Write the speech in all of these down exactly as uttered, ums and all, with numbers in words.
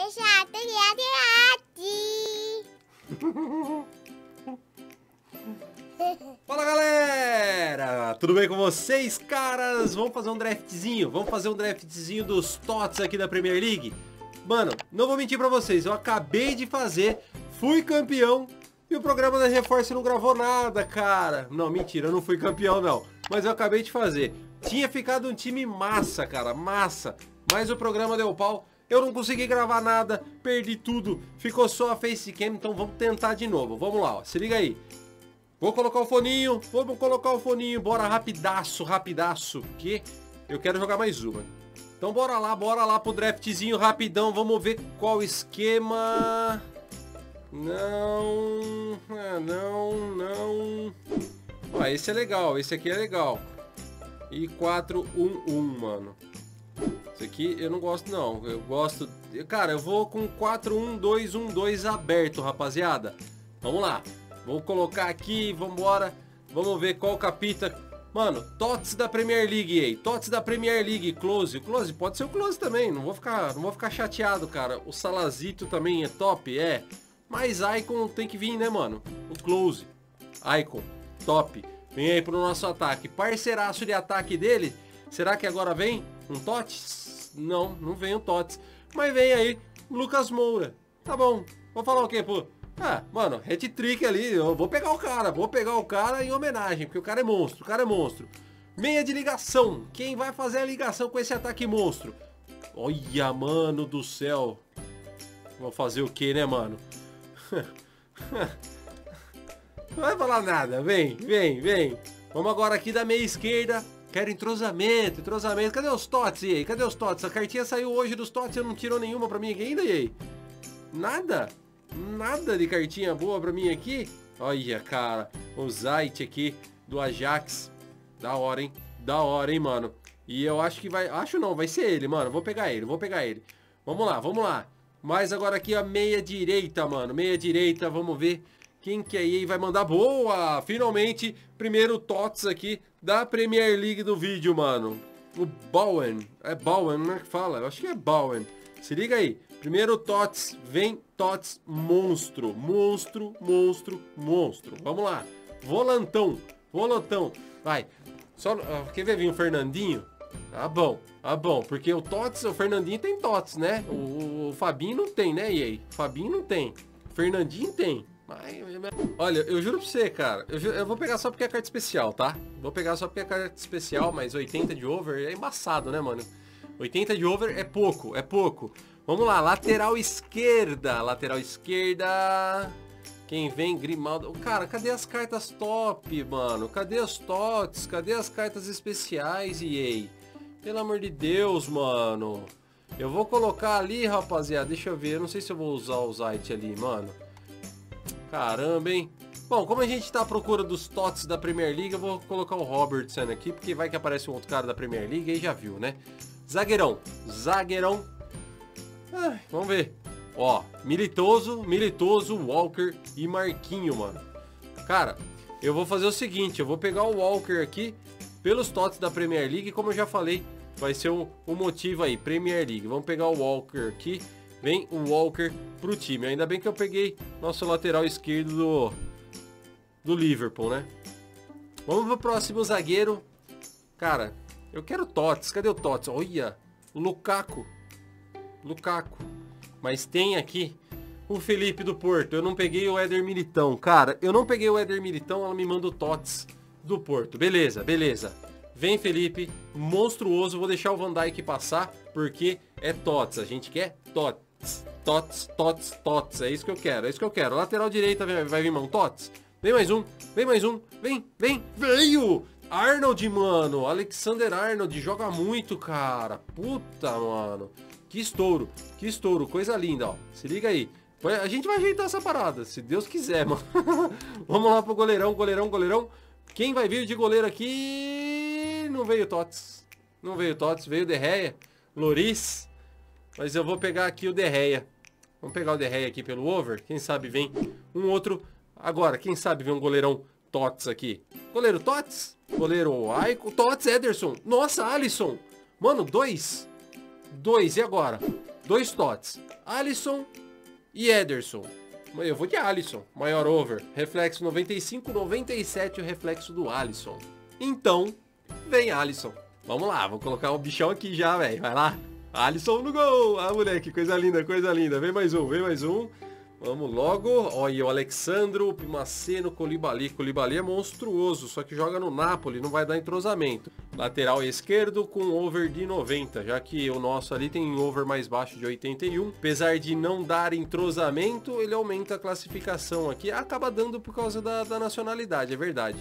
Deixa a Fala galera, tudo bem com vocês, caras? Vamos fazer um draftzinho, vamos fazer um draftzinho dos Tots aqui da Premier League. Mano, não vou mentir pra vocês, eu acabei de fazer, fui campeão e o programa da GeForce não gravou nada, cara. Não, mentira, eu não fui campeão não, mas eu acabei de fazer. Tinha ficado um time massa, cara, massa, mas o programa deu pau. Eu não consegui gravar nada, perdi tudo, ficou só a facecam, então vamos tentar de novo. Vamos lá, ó, se liga aí. Vou colocar o foninho, vamos colocar o foninho, bora rapidaço, rapidaço, que eu quero jogar mais uma. Então bora lá, bora lá pro draftzinho rapidão, vamos ver qual esquema... Não, ah, não, não... Ó, esse é legal, esse aqui é legal. E quatro um um, mano. Isso aqui eu não gosto não, eu gosto... Cara, eu vou com quatro um dois um dois aberto, rapaziada. Vamos lá, vou colocar aqui, vambora. Vamos ver qual capita... Mano, Tots da Premier League, ei, Tots da Premier League, Close. O Close pode ser o Close também, não vou ficar, não vou ficar chateado, cara. O Salazito também é top, é. Mas Icon tem que vir, né, mano? O Close, Icon, top. Vem aí pro nosso ataque. Parceiraço de ataque dele, será que agora vem um Tots? Não, não vem o T O T S. Mas vem aí, Lucas Moura. Tá bom, vou falar o quê, pô? Ah, mano, hat-trick ali, eu vou pegar o cara. Vou pegar o cara em homenagem, porque o cara é monstro, o cara é monstro. Meia de ligação, quem vai fazer a ligação com esse ataque monstro? Olha, mano do céu. Vou fazer o quê, né, mano? Não vai falar nada, vem, vem, vem. Vamos agora aqui da meia esquerda. Quero entrosamento, entrosamento. Cadê os Tots, E aí? Cadê os Tots? A cartinha saiu hoje dos Tots e eu não tirou nenhuma pra mim aqui ainda, E aí? Nada? Nada de cartinha boa pra mim aqui? Olha, cara, o Zayt aqui do Ajax. Da hora, hein? Da hora, hein, mano? E eu acho que vai... Acho não, vai ser ele, mano. Vou pegar ele, vou pegar ele. Vamos lá, vamos lá. Mas agora aqui a meia direita, mano. Meia direita, vamos ver... Quem que aí vai mandar? Boa! Finalmente, primeiro Tots aqui da Premier League do vídeo, mano. O Bowen. É Bowen, né? Que fala? Eu acho que é Bowen. Se liga aí. Primeiro Tots. Vem Tots. Monstro. Monstro, monstro, monstro. Vamos lá. Volantão. Volantão. Vai. Só... Quer ver vir o Fernandinho? Tá bom. Tá bom. Porque o Tots, o Fernandinho tem Tots, né? O, o Fabinho não tem, né? E aí? O Fabinho não tem. O Fernandinho tem. Olha, eu juro pra você, cara, eu, juro, eu vou pegar só porque é carta especial, tá? Vou pegar só porque é carta especial, mas oitenta de over é embaçado, né, mano? oitenta de over é pouco, é pouco. Vamos lá, lateral esquerda, lateral esquerda. Quem vem, Grimaldo. Cara, cadê as cartas top, mano? Cadê os Tots? Cadê as cartas especiais, E A? Pelo amor de Deus, mano. Eu vou colocar ali, rapaziada, deixa eu ver. Eu não sei se eu vou usar o site ali, mano. Caramba, hein? Bom, como a gente tá à procura dos Tots da Premier League, eu vou colocar o Robertson aqui, porque vai que aparece um outro cara da Premier League e já viu, né? Zagueirão, zagueirão. Ah, vamos ver. Ó, Militoso, Militoso, Walker e Marquinho, mano. Cara, eu vou fazer o seguinte, eu vou pegar o Walker aqui pelos Tots da Premier League, como eu já falei, vai ser o, o motivo aí, Premier League. Vamos pegar o Walker aqui. Vem o Walker pro time. Ainda bem que eu peguei nosso lateral esquerdo do, do Liverpool, né? Vamos pro próximo zagueiro. Cara, eu quero Tots. Cadê o Tots? Olha, o Lukaku. Lukaku. Mas tem aqui o Felipe do Porto. Eu não peguei o Éder Militão. Cara, eu não peguei o Éder Militão. Ela me manda o Tots do Porto. Beleza, beleza. Vem, Felipe, monstruoso, vou deixar o Van Dijk passar, porque é Tots, a gente quer Tots, Tots, Tots, Tots, é isso que eu quero, é isso que eu quero. Lateral direita vai vir mão, Tots, vem mais um, vem mais um, vem, vem, veio! Arnold, mano, Alexander-Arnold, joga muito, cara, puta, mano, que estouro, que estouro, coisa linda, ó, se liga aí. A gente vai ajeitar essa parada, se Deus quiser, mano. Vamos lá pro goleirão, goleirão, goleirão, quem vai vir de goleiro aqui... Não veio Tots, não veio Tots, veio De Gea, Loris, mas eu vou pegar aqui o De Gea. Vamos pegar o De Gea aqui pelo over, quem sabe vem um outro, agora, quem sabe vem um goleirão Tots aqui. Goleiro Tots, goleiro Aiko, Tots, Ederson, nossa, Alisson, mano, dois, dois, e agora? Dois T O T S, Alisson e Ederson. Eu vou de Alisson, maior over. Reflexo noventa e cinco, noventa e sete, o reflexo do Alisson. Então, vem Alisson. Vamos lá, vou colocar um bichão aqui já, velho. Vai lá. Alisson no gol. Ah, moleque, coisa linda, coisa linda. Vem mais um, vem mais um. Vamos logo. Olha o Alexandro, o Pimaceno, Colibali. Colibali é monstruoso, só que joga no Napoli, não vai dar entrosamento. Lateral esquerdo com over de noventa, já que o nosso ali tem over mais baixo de oitenta e um. Apesar de não dar entrosamento, ele aumenta a classificação aqui. Acaba dando por causa da, da nacionalidade, é verdade.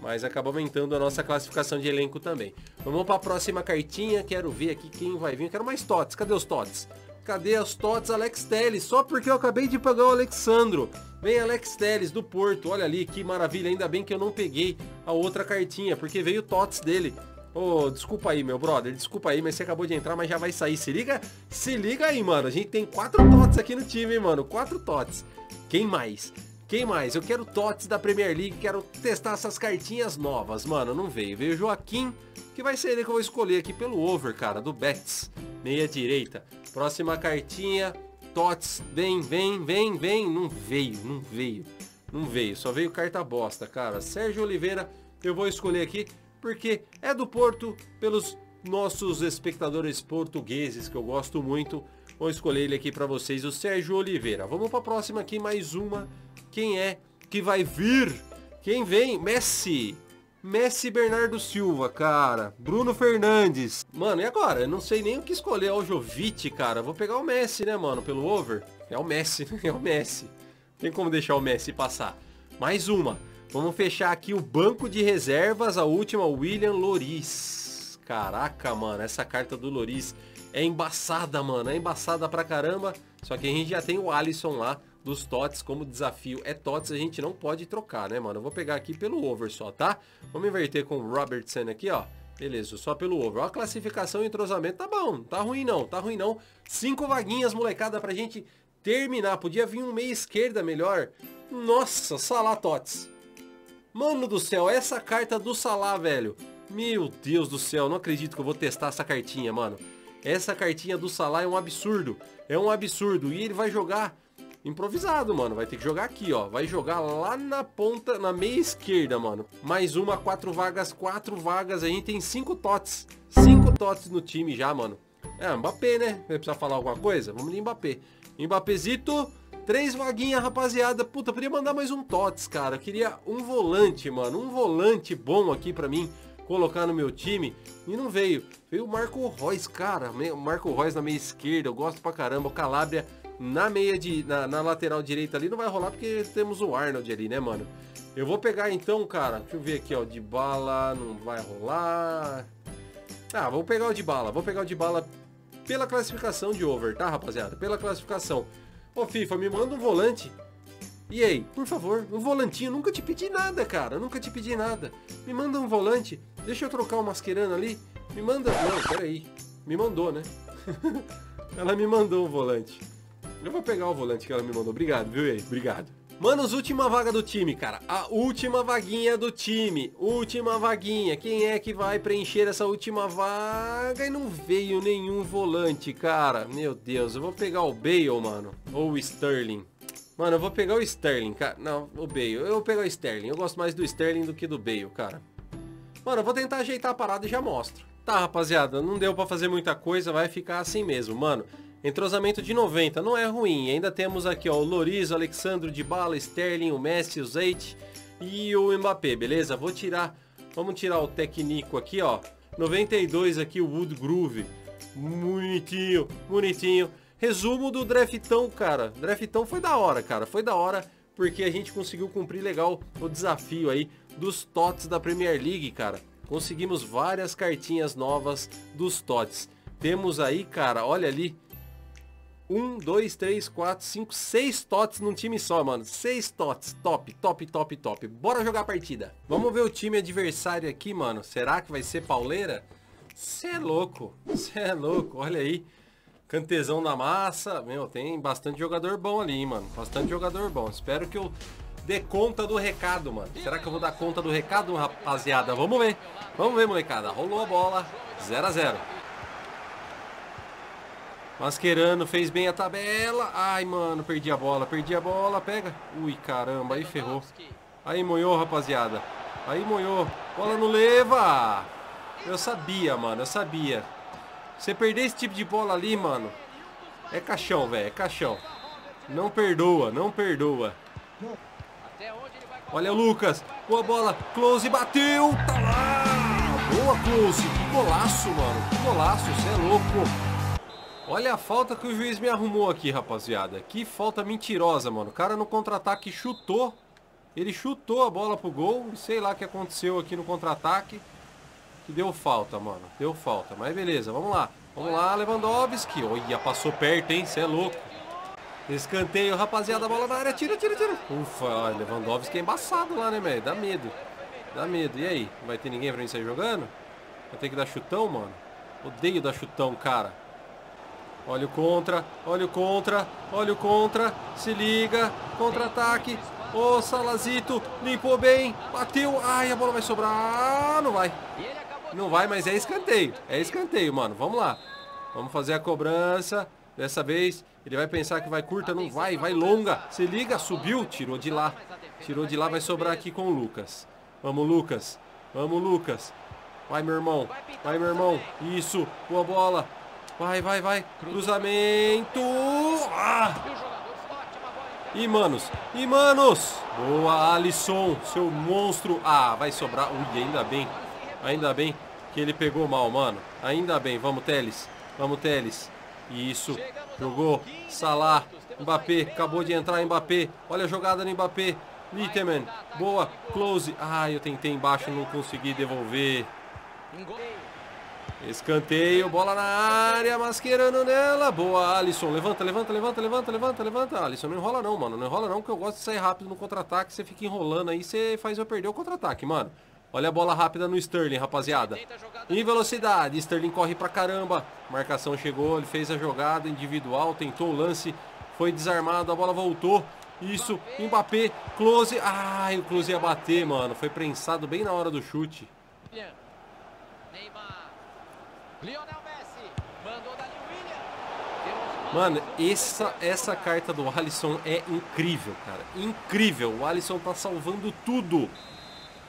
Mas acaba aumentando a nossa classificação de elenco também. Vamos para a próxima cartinha. Quero ver aqui quem vai vir. Eu quero mais T O T S. Cadê os T O T S? Cadê os T O T S? Alex Telles. Só porque eu acabei de pagar o Alexandro. Vem Alex Telles do Porto. Olha ali, que maravilha. Ainda bem que eu não peguei a outra cartinha, porque veio o T O T S dele. Ô, oh, desculpa aí, meu brother. Desculpa aí, mas você acabou de entrar, mas já vai sair. Se liga, se liga aí, mano. A gente tem quatro T O T S aqui no time, hein, mano. Quatro T O T S. Quem mais? Quem mais? Eu quero T O T S da Premier League, quero testar essas cartinhas novas. Mano, não veio. Veio o Joaquim, que vai ser ele que eu vou escolher aqui pelo over, cara, do Betis. Meia direita. Próxima cartinha, T O T S. Vem, vem, vem, vem. Não veio, não veio, não veio. Só veio carta bosta, cara. Sérgio Oliveira, eu vou escolher aqui, porque é do Porto, pelos nossos espectadores portugueses, que eu gosto muito. Vou escolher ele aqui pra vocês, o Sérgio Oliveira. Vamos pra próxima aqui, mais uma. Quem é que vai vir? Quem vem? Messi. Messi, Bernardo Silva, cara. Bruno Fernandes. Mano, e agora? Eu não sei nem o que escolher. Ó, o Jovic, cara. Vou pegar o Messi, né, mano? Pelo over. É o Messi, é o Messi. Não tem como deixar o Messi passar. Mais uma. Vamos fechar aqui o banco de reservas. A última, William Loris. Caraca, mano. Essa carta do Loris é embaçada, mano. É embaçada pra caramba. Só que a gente já tem o Alisson lá. Dos T O T S, como desafio é T O T S, a gente não pode trocar, né, mano? Eu vou pegar aqui pelo over só, tá? Vamos inverter com o Robertson aqui, ó. Beleza, só pelo over. Ó, a classificação e entrosamento tá bom. Tá ruim não, tá ruim não. Cinco vaguinhas, molecada, pra gente terminar. Podia vir um meia esquerda melhor. Nossa, Salah T O T S. Mano do céu, essa carta do Salah, velho. Meu Deus do céu, não acredito que eu vou testar essa cartinha, mano. Essa cartinha do Salah é um absurdo. É um absurdo. E ele vai jogar... improvisado, mano, vai ter que jogar aqui, ó. Vai jogar lá na ponta, na meia esquerda, mano. Mais uma, quatro vagas, quatro vagas. A gente tem cinco T O T S. Cinco T O T S no time já, mano. É, Mbappé, né? Vai precisar falar alguma coisa? Vamos de Mbappé. Mbappézito, três vaguinhas, rapaziada. Puta, podia mandar mais um T O T S, cara. Eu queria um volante, mano. Um volante bom aqui pra mim colocar no meu time. E não veio. Veio o Marco Reus, cara. O Marco Reus na meia esquerda. Eu gosto pra caramba. O Calabria... Na meia de na, na lateral direita ali não vai rolar porque temos o Arnold ali, né, mano? Eu vou pegar então, cara. Deixa eu ver aqui, ó. De bala não vai rolar. Ah, vou pegar o de bala. Vou pegar o de bala pela classificação de over, tá, rapaziada? Pela classificação. Ô, FIFA, me manda um volante. E aí, por favor, um volantinho. Nunca te pedi nada, cara. Nunca te pedi nada. Me manda um volante. Deixa eu trocar o Mascherano ali. Me manda. Não, peraí. Me mandou, né? Ela me mandou um volante. Eu vou pegar o volante que ela me mandou. Obrigado, viu, E A? Obrigado. Manos, última vaga do time, cara. A última vaguinha do time. Última vaguinha. Quem é que vai preencher essa última vaga? E não veio nenhum volante, cara. Meu Deus, eu vou pegar o Bale, mano. Ou o Sterling. Mano, eu vou pegar o Sterling, cara. Não, o Bale. Eu vou pegar o Sterling. Eu gosto mais do Sterling do que do Bale, cara. Mano, eu vou tentar ajeitar a parada e já mostro. Tá, rapaziada. Não deu pra fazer muita coisa. Vai ficar assim mesmo, mano. Entrosamento de noventa, não é ruim. Ainda temos aqui, ó, o Loris, o Alexandro, Dybala, Sterling, o Messi, o Zayt e o Mbappé, beleza? Vou tirar, vamos tirar o técnico aqui, ó. noventa e dois aqui, o Woodgrove. Bonitinho, bonitinho. Resumo do draftão, cara. Draftão foi da hora, cara. Foi da hora porque a gente conseguiu cumprir legal o desafio aí dos T O T S da Premier League, cara. Conseguimos várias cartinhas novas dos T O T S. Temos aí, cara, olha ali. um, dois, três, quatro, cinco, seis T O T S num time só, mano. seis T O T S. Top, top, top, top. Bora jogar a partida. Vamos ver o time adversário aqui, mano. Será que vai ser pauleira? Cê é louco. Cê é louco. Olha aí. Cantezão na massa. Meu, tem bastante jogador bom ali, hein, mano. Bastante jogador bom. Espero que eu dê conta do recado, mano. Será que eu vou dar conta do recado, rapaziada? Vamos ver. Vamos ver, molecada. Rolou a bola. zero a zero. Mascherano fez bem a tabela. Ai, mano, perdi a bola, perdi a bola, pega. Ui, caramba, aí ferrou. Aí moiou, rapaziada. Aí moiou. Bola no leva. Eu sabia, mano, eu sabia. Você perder esse tipo de bola ali, mano, é caixão, velho, é caixão. Não perdoa, não perdoa. Olha o Lucas. Boa bola. Close bateu. Tá lá. Boa, Close. Que golaço, mano. Que golaço. Você é louco. Olha a falta que o juiz me arrumou aqui, rapaziada. Que falta mentirosa, mano. O cara no contra-ataque chutou. Ele chutou a bola pro gol. Sei lá o que aconteceu aqui no contra-ataque. Que deu falta, mano. Deu falta. Mas beleza, vamos lá. Vamos lá, Lewandowski. Olha, passou perto, hein. Você é louco. Escanteio, rapaziada, a bola na área, tira, tira, tira. Ufa, olha, Lewandowski é embaçado lá, né, velho? Dá medo. Dá medo. E aí? Não vai ter ninguém pra mim sair jogando? Vai ter que dar chutão, mano? Odeio dar chutão, cara. Olha o contra, olha o contra, olha o contra. Se liga, contra-ataque. Ô, Salazito, limpou bem, bateu. Ai, a bola vai sobrar. Não vai. Não vai, mas é escanteio. É escanteio, mano. Vamos lá. Vamos fazer a cobrança. Dessa vez, ele vai pensar que vai curta, não vai, vai longa. Se liga, subiu, tirou de lá. Tirou de lá, vai sobrar aqui com o Lucas. Vamos, Lucas. Vamos, Lucas. Vai, meu irmão. Vai, meu irmão. Isso, boa bola. Vai, vai, vai. Cruzamento. Ah! E, manos. E, manos. Boa, Alisson, seu monstro. Ah, vai sobrar. Ui, ainda bem. Ainda bem que ele pegou mal, mano. Ainda bem. Vamos, Teles. Vamos, Teles. Isso, jogou, Salah, Mbappé, acabou de entrar Mbappé, olha a jogada no Mbappé, Littemann, boa, Close, ah, eu tentei embaixo, não consegui devolver, escanteio, bola na área, Mascherano nela, boa, Alisson, levanta, levanta, levanta, levanta, levanta, levanta, Alisson, não enrola não, mano, não enrola não, que eu gosto de sair rápido no contra-ataque, você fica enrolando aí, você faz eu perder o contra-ataque, mano. Olha a bola rápida no Sterling, rapaziada. Em velocidade, Sterling corre pra caramba. Marcação chegou, ele fez a jogada individual, tentou o lance, foi desarmado, a bola voltou. Isso, Mbappé, Close. Ai, o Close ia bater, mano. Foi prensado bem na hora do chute. Mano, essa, essa carta do Alisson é incrível, cara. Incrível, o Alisson tá salvando tudo.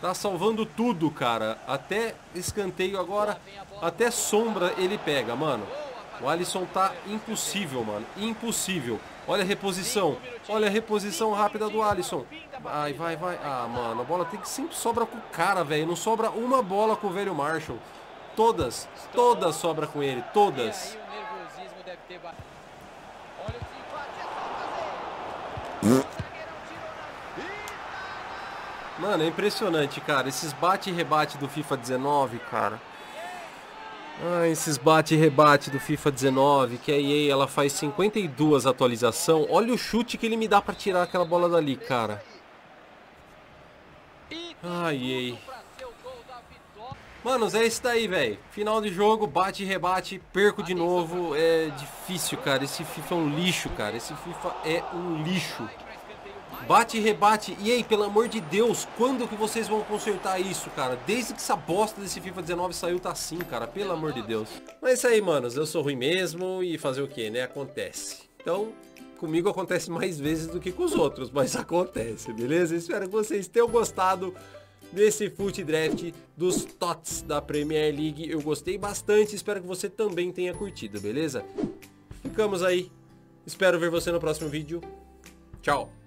Tá salvando tudo, cara. Até escanteio agora, até sombra ele pega, mano. O Alisson tá impossível, mano. Impossível. Olha a reposição. Olha a reposição rápida do Alisson. Vai, vai, vai. Ah, mano, a bola tem que sempre sobra com o cara, velho. Não sobra uma bola com o velho Marshall. Todas, todas sobra com ele. Todas. Mano, é impressionante, cara. Esses bate e rebate do FIFA dezenove, cara. Ah, esses bate e rebate do FIFA dezenove, que a E A, ela faz cinquenta e duas atualização. Olha o chute que ele me dá pra tirar aquela bola dali, cara. Ai, E A. Manos, é isso daí, velho. Final de jogo, bate e rebate, perco de novo. É difícil, cara. Esse FIFA é um lixo, cara. Esse FIFA é um lixo. Bate e rebate. E aí, pelo amor de Deus, quando que vocês vão consertar isso, cara? Desde que essa bosta desse FIFA dezenove saiu, tá assim, cara. Pelo amor de Deus. Mas é isso aí, manos. Eu sou ruim mesmo e fazer o que, né? Acontece. Então, comigo acontece mais vezes do que com os outros, mas acontece, beleza? Espero que vocês tenham gostado desse Foot Draft dos T O T S da Premier League. Eu gostei bastante. Espero que você também tenha curtido, beleza? Ficamos aí. Espero ver você no próximo vídeo. Tchau.